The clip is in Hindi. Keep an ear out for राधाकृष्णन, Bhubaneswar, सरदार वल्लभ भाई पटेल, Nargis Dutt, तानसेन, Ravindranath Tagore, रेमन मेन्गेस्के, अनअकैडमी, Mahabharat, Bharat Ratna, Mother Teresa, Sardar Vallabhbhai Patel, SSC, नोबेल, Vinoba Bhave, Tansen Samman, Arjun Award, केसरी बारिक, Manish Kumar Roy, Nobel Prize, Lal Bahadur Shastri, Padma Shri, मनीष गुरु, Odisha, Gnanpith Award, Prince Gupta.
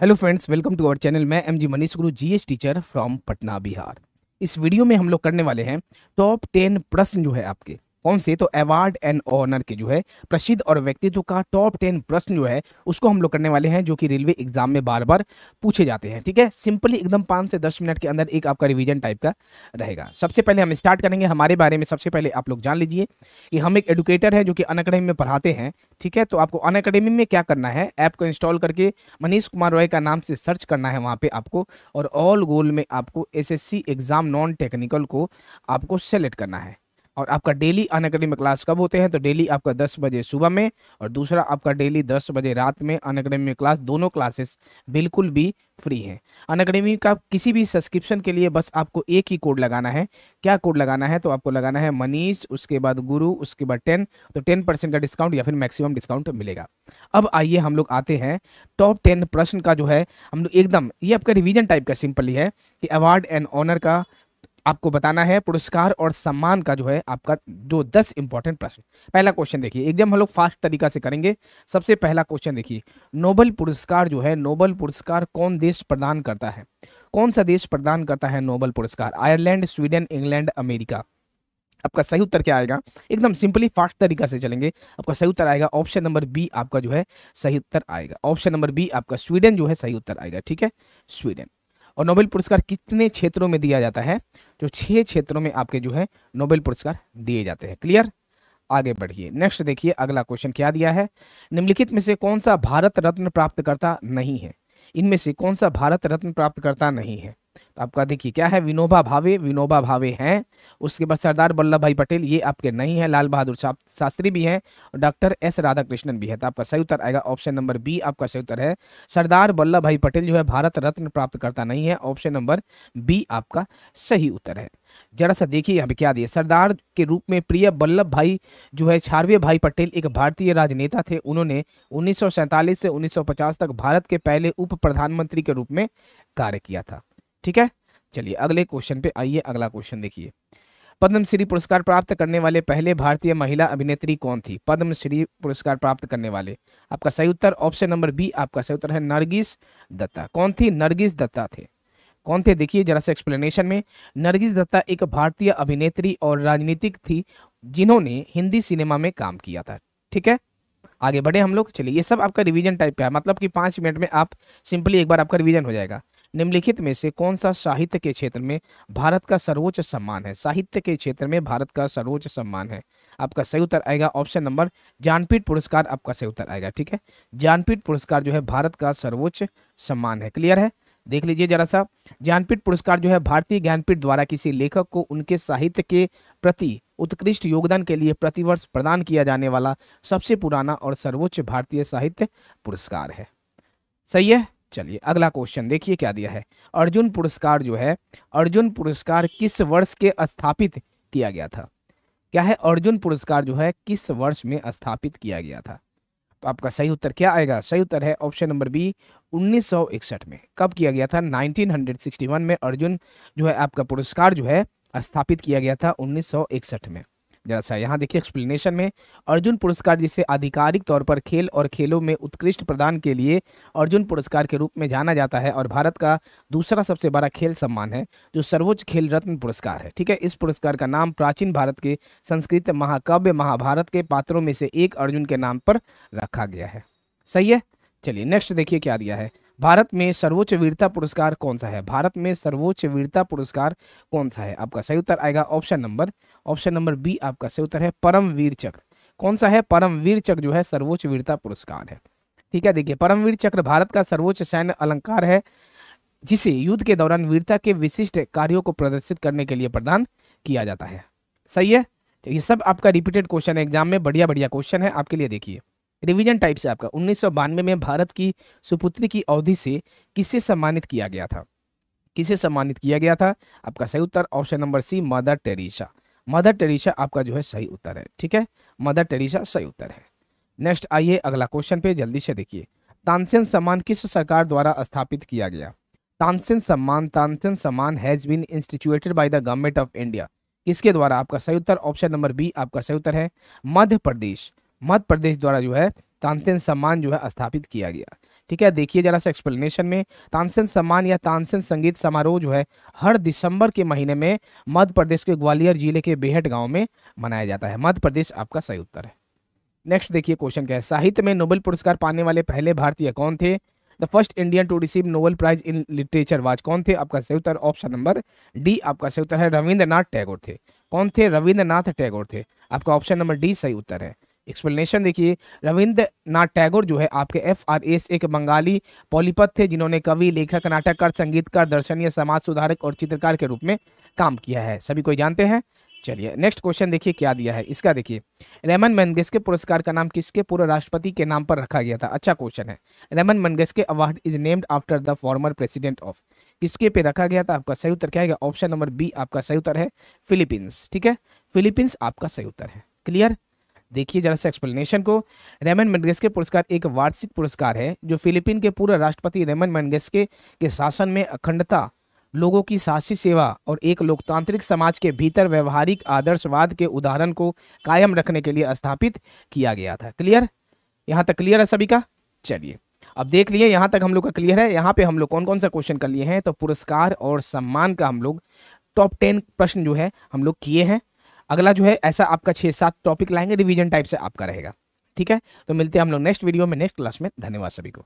Hello friends, welcome to our channel. मैं MG मनीष गुरु, GS teacher from Patna, Bihar. इस वीडियो में हम लोग करने वाले हैं टॉप 10 प्रश्न जो है आपके कौन से, तो अवार्ड एंड ऑनर के जो है प्रसिद्ध और व्यक्तित्व का टॉप 10 प्रश्न जो है उसको हम लोग करने वाले हैं, जो कि रेलवे एग्जाम में बार बार पूछे जाते हैं। ठीक है, सिंपली एकदम 5 से 10 मिनट के अंदर एक आपका रिवीजन टाइप का रहेगा। सबसे पहले हम स्टार्ट करेंगे हमारे बारे में। सबसे पहले आप लोग जान लीजिए कि हम एक एडुकेटर है जो कि अनअकैडमी में पढ़ाते हैं। ठीक है, तो आपको अनअकैडमी में क्या करना है, ऐप को इंस्टॉल करके मनीष कुमार रॉय का नाम से सर्च करना है वहाँ पे आपको, और ऑल गोल में आपको SSC एग्जाम नॉन टेक्निकल को आपको सेलेक्ट करना है। और आपका डेली अनअकैडमी में क्लास कब होते हैं, तो डेली आपका 10 बजे सुबह में और दूसरा आपका डेली 10 बजे रात में अनअकैडमी में क्लास, दोनों क्लासेस बिल्कुल भी फ्री है। अनअकैडमी का किसी भी सब्सक्रिप्शन के लिए बस आपको एक ही कोड लगाना है। क्या कोड लगाना है, तो आपको लगाना है मनीष, उसके बाद गुरु, उसके बाद 10, तो 10% का डिस्काउंट या फिर मैक्सिमम डिस्काउंट मिलेगा। अब आइए हम लोग आते हैं टॉप 10 प्रश्न का जो है हम लोग एकदम, ये आपका रिविजन टाइप का सिंपली है कि अवार्ड एंड ऑनर का आपको बताना है, पुरस्कार और सम्मान का जो है आपका जो 10 इंपॉर्टेंट प्रश्न। पहला क्वेश्चन देखिए, एकदम हम लोग फास्ट तरीका से करेंगे। सबसे पहला क्वेश्चन देखिए, नोबेल पुरस्कार जो है, नोबेल पुरस्कार कौन देश प्रदान करता है, कौन सा देश प्रदान करता है नोबेल पुरस्कार, आयरलैंड, स्वीडन, इंग्लैंड, अमेरिका। आपका सही उत्तर क्या आएगा, एकदम सिंपली फास्ट तरीका से चलेंगे, आपका सही उत्तर आएगा ऑप्शन नंबर बी, आपका जो है सही उत्तर आएगा ऑप्शन नंबर बी, आपका स्वीडन जो है सही उत्तर आएगा। ठीक है, स्वीडन। और नोबेल पुरस्कार कितने क्षेत्रों में दिया जाता है, जो 6 क्षेत्रों में आपके जो है नोबेल पुरस्कार दिए जाते हैं। क्लियर, आगे बढ़िए। नेक्स्ट देखिए, अगला क्वेश्चन क्या दिया है, निम्नलिखित में से कौन सा भारत रत्न प्राप्तकर्ता नहीं है, इनमें से कौन सा भारत रत्न प्राप्तकर्ता नहीं है। तो आपका देखिए क्या है, विनोबा भावे, विनोबा भावे हैं, उसके बाद सरदार वल्लभ भाई पटेल ये आपके नहीं है, लाल बहादुर शास्त्री भी हैं और डॉक्टर S राधाकृष्णन भी है। तो आपका सही उत्तर आएगा ऑप्शन नंबर बी, आपका सही उत्तर है सरदार वल्लभ भाई पटेल जो है भारत रत्न प्राप्तकर्ता नहीं है, ऑप्शन नंबर बी आपका सही उत्तर है। जरा सा देखिए यहाँ पे क्या दिए, सरदार के रूप में प्रिय वल्लभ भाई जो है छारवे भाई पटेल एक भारतीय राजनेता थे, उन्होंने 1947 से 1950 तक भारत के पहले उप प्रधानमंत्री के रूप में कार्य किया था। ठीक है, चलिए अगले क्वेश्चन पे आइए। अगला क्वेश्चन देखिए, पद्मश्री पुरस्कार प्राप्त करने वाले पहले भारतीय महिला अभिनेत्री कौन थी, पद्मश्री पुरस्कार प्राप्त करने वाले, आपका सही उत्तर ऑप्शन नंबर बी, आपका सही उत्तर है नरगिस दत्ता। कौन थी, नरगिस दत्ता थे। कौन थे देखिए जरा सा एक्सप्लेनेशन में, नरगिस दत्ता एक भारतीय अभिनेत्री और राजनीतिक थी जिन्होंने हिंदी सिनेमा में काम किया था। ठीक है, आगे बढ़े हम लोग। चलिए ये सब आपका रिवीजन टाइप का है, मतलब कि 5 मिनट में आप सिंपली एक बार आपका रिवीजन हो जाएगा। निम्नलिखित में से कौन सा साहित्य के क्षेत्र में भारत का सर्वोच्च सम्मान है, साहित्य के क्षेत्र में भारत का सर्वोच्च सम्मान है। आपका सही उत्तर आएगा ऑप्शन नंबर ज्ञानपीठ पुरस्कार, आपका सही उत्तर आएगा। ठीक है, ज्ञानपीठ पुरस्कार जो है भारत का सर्वोच्च सम्मान है। क्लियर है, देख लीजिए जरा सा, ज्ञानपीठ पुरस्कार जो है भारतीय ज्ञानपीठ द्वारा किसी लेखक को उनके साहित्य के प्रति उत्कृष्ट योगदान के लिए प्रतिवर्ष प्रदान किया जाने वाला सबसे पुराना और सर्वोच्च भारतीय साहित्य पुरस्कार है। सही है, चलिए अगला क्वेश्चन देखिए क्या दिया है, अर्जुन पुरस्कार जो है, अर्जुन पुरस्कार किस वर्ष के स्थापित किया गया था, क्या है, अर्जुन पुरस्कार जो है किस वर्ष में स्थापित किया गया था। तो आपका सही उत्तर क्या आएगा, सही उत्तर है ऑप्शन नंबर बी 1961 में। कब किया गया था, 1961 में अर्जुन जो है आपका पुरस्कार जो है स्थापित किया गया था 1961 में। जरा सा यहाँ देखिए एक्सप्लेनेशन में, अर्जुन पुरस्कार जिसे आधिकारिक तौर पर खेल और खेलों में उत्कृष्ट प्रदान के लिए अर्जुन पुरस्कार के रूप में जाना जाता है और भारत का दूसरा सबसे बड़ा खेल सम्मान है जो सर्वोच्च खेल रत्न पुरस्कार है। ठीक है, इस पुरस्कार का नाम प्राचीन भारत के संस्कृत महाकाव्य महाभारत के पात्रों में से एक अर्जुन के नाम पर रखा गया है। सही है, चलिए नेक्स्ट देखिए क्या दिया है, भारत में सर्वोच्च वीरता पुरस्कार कौन सा है, भारत में सर्वोच्च वीरता पुरस्कार कौन सा है। आपका सही उत्तर आएगा ऑप्शन नंबर बी, आपका सही उत्तर है परम वीर चक्र। कौन सा है, परम वीर चक्र जो है सर्वोच्च वीरता पुरस्कार है। ठीक है, देखिए परम वीर चक्र भारत का सर्वोच्च सैन्य अलंकार है जिसे युद्ध के दौरान वीरता के विशिष्ट कार्यों को प्रदर्शित करने के लिए प्रदान किया जाता है। सही है, तो ये सब आपका रिपीटेड क्वेश्चन है एग्जाम में, बढ़िया बढ़िया क्वेश्चन है आपके लिए। देखिए रिवीजन टाइप से आपका 1992 में भारत की सुपुत्री की अवधि से किसे सम्मानित किया गया था, किसे सम्मानित किया गया था, आपका सही उत्तर option number C Mother Teresa. Mother Teresa आपका जो है सही उत्तर है। ठीक है, मदर टेरेसा सही उत्तर है। नेक्स्ट आइए अगला क्वेश्चन पे जल्दी से देखिए, तानसेन सम्मान किस सरकार द्वारा स्थापित किया गया, तानसेन सम्मान, तानसेन सम्मान has been instituted by the government of India, किसके द्वारा, आपका सही उत्तर ऑप्शन नंबर बी, आपका सही उत्तर है मध्य प्रदेश। मध्य प्रदेश द्वारा जो है तानसेन सम्मान जो है स्थापित किया गया। ठीक है। देखिए जरा सा एक्सप्लेनेशन में, तानसेन सम्मान या तानसेन संगीत समारोह जो है हर दिसंबर के महीने में मध्य प्रदेश के ग्वालियर जिले के बेहट गांव में मनाया जाता है। मध्य प्रदेश आपका सही उत्तर है। नेक्स्ट देखिए क्वेश्चन क्या है, साहित्य में नोबेल पुरस्कार पाने वाले पहले भारतीय कौन थे? The first Indian to receive नोबेल prize in literature was कौन थे? आपका सही उत्तर ऑप्शन नंबर डी आपका सही उत्तर है, रविंद्रनाथ टैगोर थे। कौन थे? रविंद्रनाथ टैगोर थे। आपका ऑप्शन नंबर डी सही उत्तर है। एक्सप्लेनेशन देखिए, रविंद्रनाथ टैगोर जो है आपके FRS एक बंगाली पॉलीपथ थे जिन्होंने कवि, लेखक, नाटककार, संगीतकार, दर्शनीय, समाज सुधारक और चित्रकार के रूप में काम किया है। सभी कोई जानते हैं। चलिए नेक्स्ट क्वेश्चन देखिए क्या दिया है इसका। देखिए रेमन मेन्गेस्के पुरस्कार का नाम किसके पूर्व राष्ट्रपति के नाम पर रखा गया था? अच्छा क्वेश्चन है। रेमन मेन्गेस्के award is named after the former president of, किसके पे रखा गया था? आपका सही उत्तर क्या है? ऑप्शन नंबर बी आपका सही उत्तर है, फिलीपींस। ठीक है, फिलीपींस आपका सही उत्तर है। क्लियर। देखिए जरा सा एक्सप्लेनेशन को, रेमन मेन्गेस्के पुरस्कार एक वार्षिक पुरस्कार है जो फिलीपीन के पूर्व राष्ट्रपति रेमन मेन्गेस्के के शासन में अखंडता, लोगों की शासी सेवा और एक लोकतांत्रिक समाज के भीतर व्यवहारिक आदर्शवाद के उदाहरण को कायम रखने के लिए स्थापित किया गया था। क्लियर, यहाँ तक क्लियर है सभी का। चलिए अब देख लिए यहाँ तक हम लोग का क्लियर है। यहाँ पे हम लोग कौन कौन सा क्वेश्चन कर लिए हैं, तो पुरस्कार और सम्मान का हम लोग टॉप 10 प्रश्न जो है हम लोग किए हैं। अगला जो है ऐसा आपका 6-7 टॉपिक लाएंगे, रिवीजन टाइप से आपका रहेगा। ठीक है, तो मिलते हैं हम लोग नेक्स्ट वीडियो में, नेक्स्ट क्लास में। धन्यवाद सभी को।